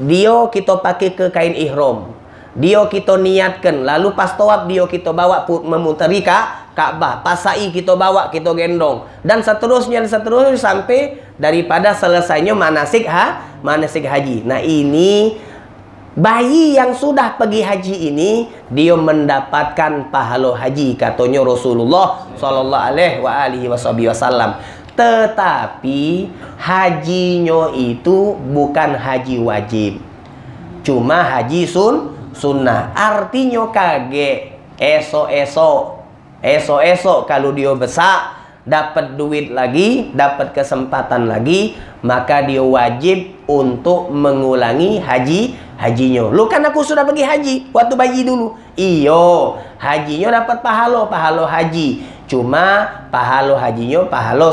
dia kita pakai ke kain ihram, dia kita niatkan, lalu pas tawaf dia kita bawa memuteri Ka'bah, pasai kita bawa, kita gendong, dan seterusnya sampai daripada selesainya manasik haji. Nah, ini bayi yang sudah pergi haji ini dia mendapatkan pahala haji, katanya Rasulullah SAW. Tetapi hajinya itu bukan haji wajib, cuma haji sunnah. Artinya kage esok-esok kalau dia besar dapat duit lagi, dapat kesempatan lagi, maka dia wajib untuk mengulangi hajinya. Lu kan aku sudah pergi haji waktu bayi dulu. Iyo, hajinya dapat pahala haji, cuma pahala hajinya pahala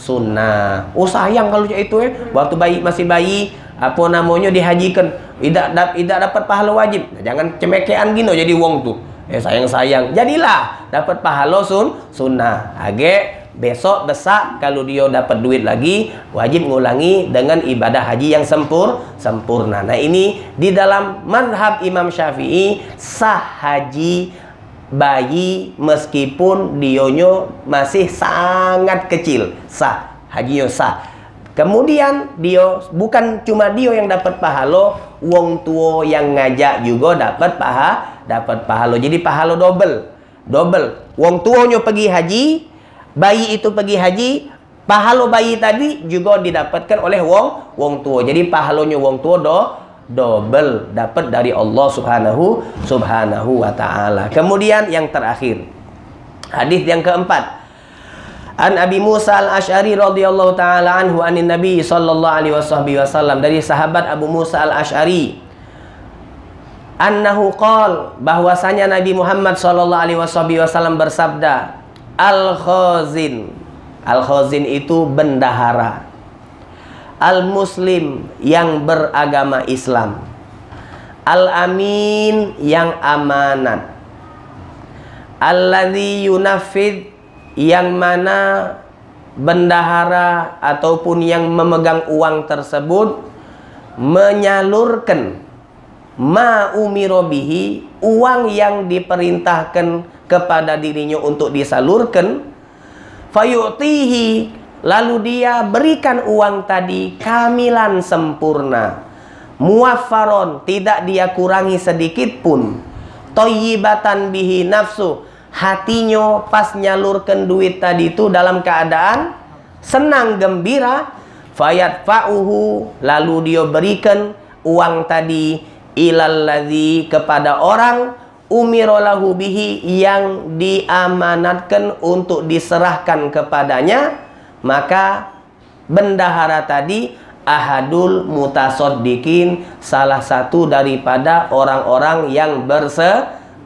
sunnah. Oh sayang kalau itu ya, waktu bayi masih bayi apa namanya dihajikan, tidak dapat pahala wajib. Nah, jangan cemekean gino jadi wong tuh. Sayang-sayang, jadilah dapat pahala sunnah. Age besok besar kalau dia dapat duit lagi, wajib ngulangi dengan ibadah haji yang sempurna. Nah, ini di dalam madhab Imam Syafi'i sah haji bayi meskipun dionyo masih sangat kecil, sah hajinya sah. Kemudian dia bukan cuma dia yang dapat pahala, wong tua yang ngajak juga dapat pahala. Jadi pahala double. Wong tuanya pergi haji, bayi itu pergi haji, pahala bayi tadi juga didapatkan oleh wong tua. Jadi pahalanya wong tua double dapat dari Allah Subhanahu wa taala. Kemudian yang terakhir, hadis yang keempat. An Abi Musa Al-Asy'ari radhiyallahu taala anhu anin Nabi sallallahu alaihi wasallam, dari sahabat Abu Musa Al-Asy'ari, annahu qala, bahwasanya Nabi Muhammad sallallahu alaihi wasallam bersabda, Al-khazin itu bendahara, al-muslim yang beragama Islam, al-amin yang amanat, alladzi yunafid, yang mana bendahara ataupun yang memegang uang tersebut menyalurkan ma'umirobihi, uang yang diperintahkan kepada dirinya untuk disalurkan, fayu'tihi, lalu dia berikan uang tadi kamilan sempurna, muwaffaron, tidak dia kurangi sedikit pun, thayyibatan bihi nafsu, hatinya pas nyalurkan duit tadi itu dalam keadaan senang gembira, fayadfa'uhu, lalu dia berikan uang tadi ilallazi, kepada orang umirolahu bihi, yang diamanatkan untuk diserahkan kepadanya, maka bendahara tadi ahadul mutasoddiqin, salah satu daripada orang-orang yang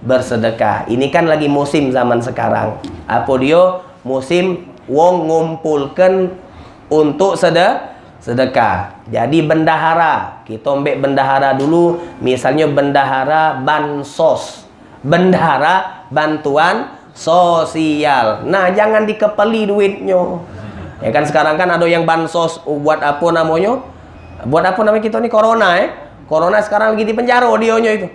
bersedekah. Ini kan lagi musim zaman sekarang. Apa dia? Musim wong ngumpulkan untuk sedekah. Jadi bendahara, kita ambek bendahara dulu, misalnya bendahara bansos, bendahara bantuan sosial. Nah, jangan dikepeli duitnya. Ya kan sekarang kan ada yang bansos buat apa namanya? Buat apa namanya kita ini corona, Corona sekarang lagi di penjara dionyo itu.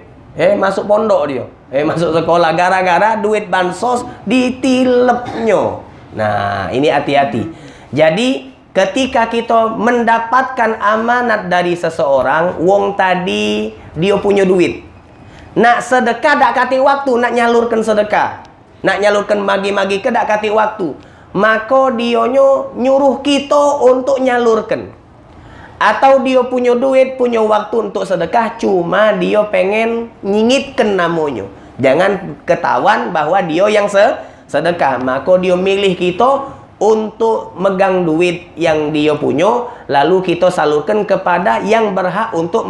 Masuk pondok dia. Masuk sekolah gara-gara duit bansos ditilepnya. Nah, ini hati-hati. Jadi ketika kita mendapatkan amanat dari seseorang, wong tadi dia punya duit. Nak sedekah dak kati waktu, nak nyalurkan sedekah. Nak nyalurkan magi-magi ke dak kati waktu. Maka dionyo nyuruh kita untuk nyalurkan. Atau dia punya duit, punya waktu untuk sedekah, cuma dia pengen nyingitkan namanya. Jangan ketahuan bahwa dia yang sedekah. Maka dia milih kita untuk megang duit yang dia punya, lalu kita salurkan kepada yang berhak untuk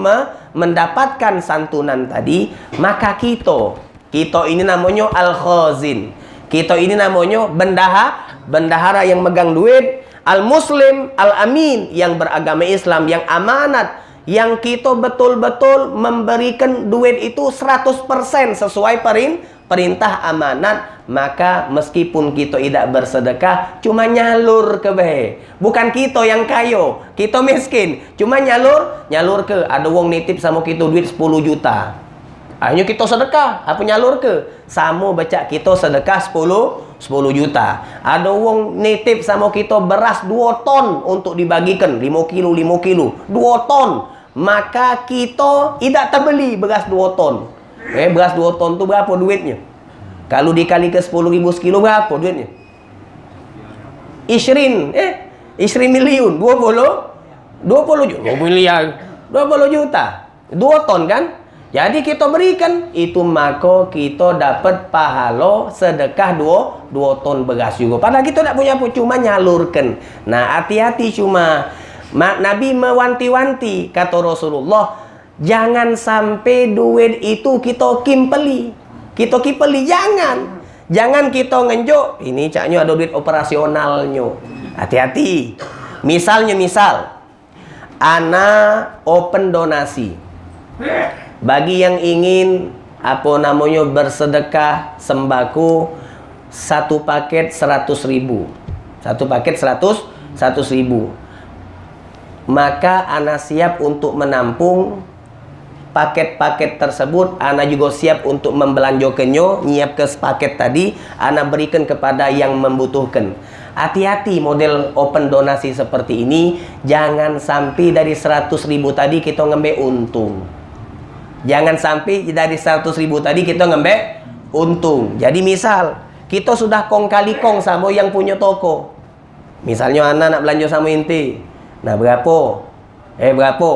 mendapatkan santunan tadi. Maka kita ini namanya al-khazin, kita ini namanya bendahara yang megang duit, al-muslim al-amin, yang beragama Islam, yang amanat, yang kita betul-betul memberikan duit itu 100% sesuai perintah amanat. Maka meskipun kita tidak bersedekah, cuma nyalur ke bae. Bukan kita yang kaya, kita miskin, cuma nyalur ke. Ada wong nitip sama kita duit 10 juta, akhirnya kita sedekah. Apa nyalur ke? Sama becak kita sedekah 10 juta. Ada wong nitip sama kita beras 2 ton untuk dibagikan, 5 kilo 2 ton. Maka kita tidak terbeli beras 2 ton. Beras 2 ton itu berapa duitnya? Kalau dikali ke 10.000 sekilo berapa duitnya? 20 miliun, 20 juta, 2 ton kan? Jadi kita berikan itu, maka kita dapat pahala sedekah 2 ton beras juga. Padahal kita tidak punya, cuma nyalurkan. Nah, hati-hati. Cuma Nabi mewanti-wanti, kata Rasulullah, jangan sampai duit itu kita kimpeli. Jangan. Jangan kita ngenjuk, ini caknya ada duit operasionalnya. Hati-hati. Misal ana open donasi. Bagi yang ingin apa namanya bersedekah sembako, satu paket 100.000. Satu paket 100.000. Maka ana siap untuk menampung paket-paket tersebut. Ana juga siap untuk membelanjakannya, nyiap ke paket tadi, ana berikan kepada yang membutuhkan. Hati-hati model open donasi seperti ini. Jangan sampai dari 100.000 tadi kita ngembek untung. Jadi misal kita sudah kong kali kong sama yang punya toko. Misalnya ana nak belanja sama inti. Nah, berapa? Berapa?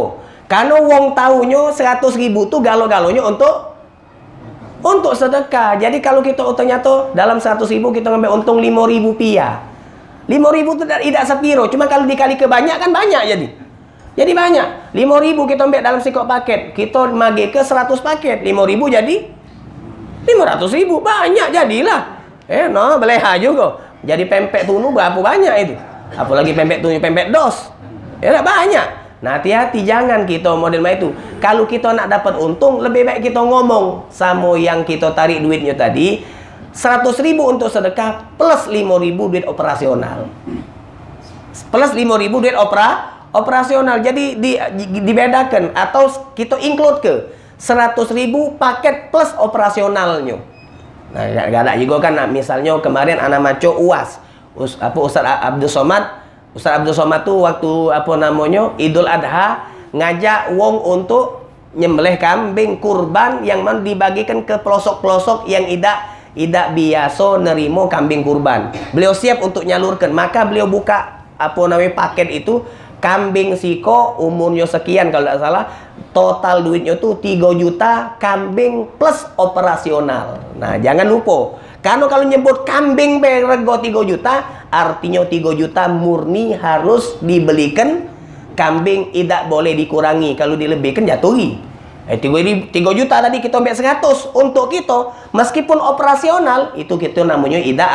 Karena wong tahunya 100.000 tuh galo-galonya untuk sedekah. Jadi kalau kita ternyata dalam 100.000 kita ngambil untung 5.000 rupiah. 5.000 itu tidak sepiro, cuma kalau dikali ke banyak kan banyak jadi. Jadi banyak. 5.000 kita ambil dalam sekok paket, kita magi ke 100 paket. 5.000 jadi 500.000, banyak jadilah. No, beleha juga. Jadi pempek tunu berapa banyak itu? Apalagi pempek tunu, pempek dos. Ya banyak. Nah, hati-hati, jangan kita model itu. Kalau kita nak dapat untung, lebih baik kita ngomong sama yang kita tarik duitnya tadi, 100.000 untuk sedekah plus 5.000 duit operasional. Plus 5.000 duit operasional. Jadi dibedakan, atau kita include ke 100.000 paket plus operasionalnya. Nah, gak ada juga kan. Nah, misalnya kemarin anak maco UAS, Ustaz Abdul Somad. Tuh waktu apa namanya Idul Adha ngajak wong untuk nyembelih kambing kurban yang mau dibagikan ke pelosok-pelosok yang tidak biasa nerimo kambing kurban. Beliau siap untuk nyalurkan. Maka beliau buka apa namanya paket itu, kambing siko umurnya sekian kalau tidak salah, total duitnya tuh 3 juta kambing plus operasional. Nah, jangan lupa. Karena kalau nyebut kambing berego 3 juta, artinya 3 juta murni harus dibelikan kambing tidak boleh dikurangi. Kalau dilebihkan jatuhi. 3 juta tadi kita ambil 100 untuk kita. Meskipun operasional, itu kita namanya tidak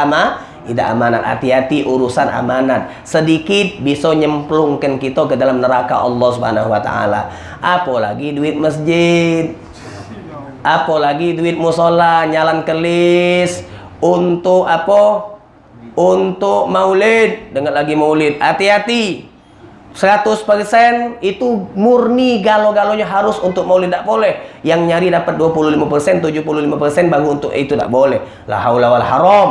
amanat. Hati-hati urusan amanat. Sedikit bisa nyemplungkan kita ke dalam neraka Allah Subhanahu wa taala. Apalagi duit masjid. Apalagi duit musola, nyalan kelis untuk apa? Untuk maulid. Dengar lagi maulid. Hati-hati. 100% itu murni galo-galonya harus untuk maulid, tidak boleh yang nyari dapat 25%, 75% baru untuk itu tidak boleh. La haula wal haram.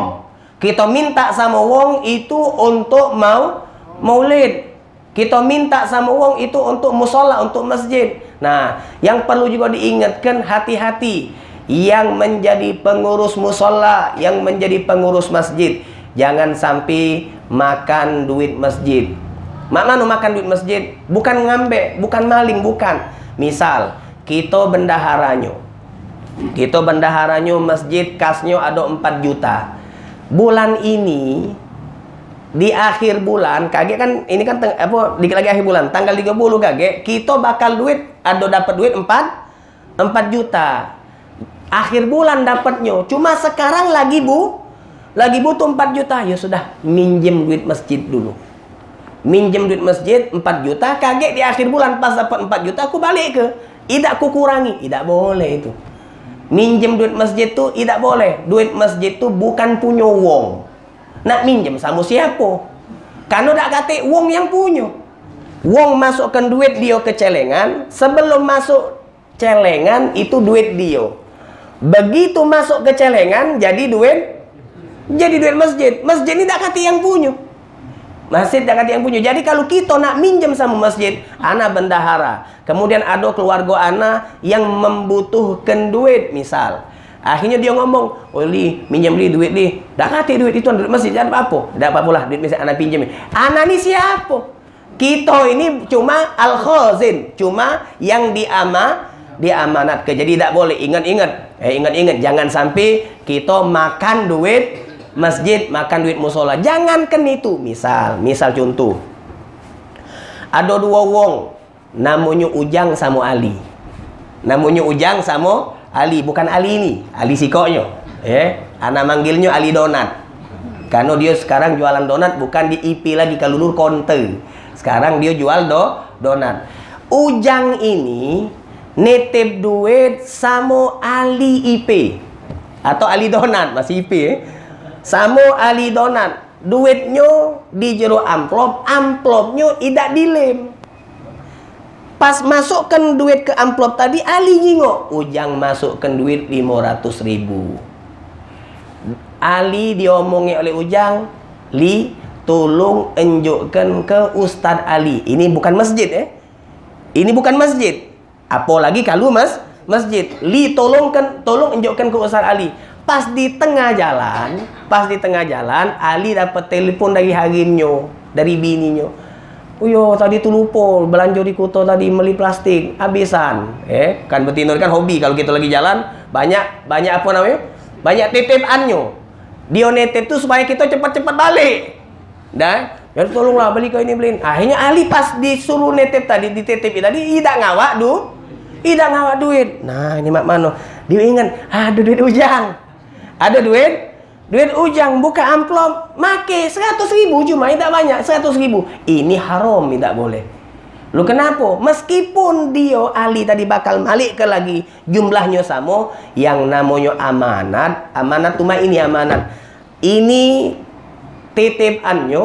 Kita minta sama wong itu untuk maulid. Kita minta sama wong itu untuk musola, untuk masjid. Nah, yang perlu juga diingatkan, hati-hati yang menjadi pengurus musola, yang menjadi pengurus masjid. Jangan sampai makan duit masjid. Maknanya makan duit masjid bukan ngambek, bukan maling, bukan. Misal kita bendaharanyo masjid kasnyo ada 4 juta. Bulan ini di akhir bulan kage kan ini kan apa dikit lagi akhir bulan tanggal 30 kage kita bakal duit ada dapat duit 4 juta. Akhir bulan dapatnya cuma sekarang lagi butuh 4 juta. Ya sudah minjem duit masjid dulu. Minjem duit masjid 4 juta, kaget di akhir bulan pas dapat 4 juta aku balik ke. Tidak aku kurangi, tidak boleh itu. Minjem duit masjid tuh tidak boleh. Duit masjid tuh bukan punya wong. Nak minjem sama siapa? Karena dak kate wong yang punya. Wong masukkan duit dia ke celengan, sebelum masuk celengan itu duit dia. Begitu masuk ke celengan jadi duit masjid. Masjid ini dak kate yang punya. Masjid dekat yang punya. Jadi kalau kita nak minjem sama masjid, ana bendahara. Kemudian ada keluarga ana yang membutuhkan duit misal. Akhirnya dia ngomong, "Oh, li, minjem li duit li." Dak kate duit itu duit masjid, jangan apa-apa. Dak apa pula duit masjid ana pinjam. Ana ni siapa? Kita ini cuma al-khazin, cuma yang diamanat ke. Jadi tidak boleh. Ingat-ingat. Ingat-ingat jangan sampai kita makan duit masjid, makan duit musola. Jangankan itu. Misal contoh. Ada dua wong namanya Ujang sama Ali. Namanya Ujang sama Ali, bukan Ali ini, Ali sikoknya. Ana manggilnya Ali Donat. Karena dia sekarang jualan donat bukan di IP lagi, kalulur konte. Sekarang dia jual donat. Ujang ini netep duit sama Ali IP atau Ali Donat, masih IP ya. Samo Ali Donat, duitnya di jero amplop, amplopnya tidak dilem. Pas masukkan duit ke amplop tadi, Ali nyingok, Ujang masukkan duit 500 ribu. Ali diomongi oleh Ujang, "Li, tolong enjukkan ke Ustadz Ali." Ini bukan masjid ya. Ini bukan masjid. Apalagi kalau masjid. "Li, tolong enjukkan ke Ustadz Ali." Pas di tengah jalan, Ali dapat telepon dari harimnya, dari bininya. "Uyo, tadi tuh lupa belanja di Kuto tadi beli plastik, habisan." Kan betinor kan hobi kalau kita lagi jalan, banyak apa namanya? Banyak titipannya. Dia netip tuh supaya kita cepat-cepat balik. Dah, ya tolonglah beli kau ini beliin. Akhirnya Ali pas disuruh netip tadi, dititip tadi, tidak ngawak duit. Tidak ngawak duit. Nah, ini mak mano. Dia ingat, "Aduh, duit Ujang." Ada duit Ujang, buka amplop, make 100 ribu, cuma tidak banyak, 100 ribu. Ini haram, tidak boleh. Lu kenapa? Meskipun dia Ali tadi bakal balik ke lagi, jumlahnya sama, yang namanya amanat, amanat cuma ini amanat. Ini titipannya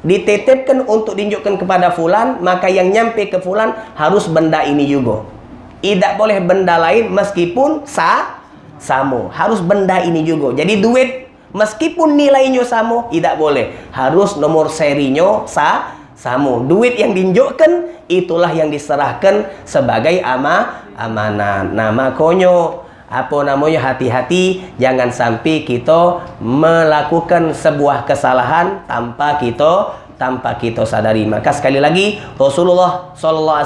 dititipkan untuk ditunjukkan kepada fulan, maka yang nyampe ke fulan harus benda ini juga. Tidak boleh benda lain meskipun samo, harus benda ini juga. Jadi duit meskipun nilainya samo tidak boleh, harus nomor serinya samo. Duit yang diinjokkan itulah yang diserahkan sebagai amanah. Nah, makanya apa namanya, hati-hati jangan sampai kita melakukan sebuah kesalahan tanpa kita sadari. Maka sekali lagi Rasulullah sallallahu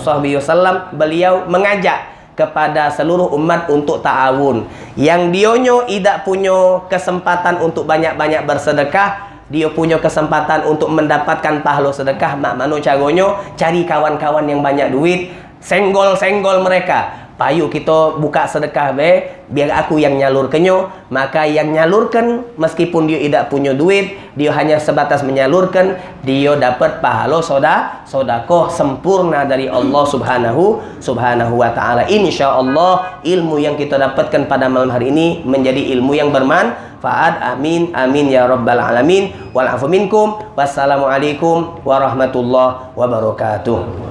alaihi wasallam beliau mengajak kepada seluruh umat untuk ta'awun. Yang dionyo tidak punya kesempatan untuk banyak-banyak bersedekah, dia punya kesempatan untuk mendapatkan pahala sedekah, mak mano caronyo cari kawan-kawan yang banyak duit, senggol-senggol mereka. Payu kita buka sedekah be, biar aku yang nyalurkannya. Maka yang nyalurkan, meskipun dia tidak punya duit, dia hanya sebatas menyalurkan, dia dapat pahala sodakoh sempurna dari Allah subhanahu wa ta'ala. Insya Allah ilmu yang kita dapatkan pada malam hari ini menjadi ilmu yang bermanfaat. Amin, amin ya rabbal alamin. Walafu minkum. Wassalamualaikum warahmatullahi wabarakatuh.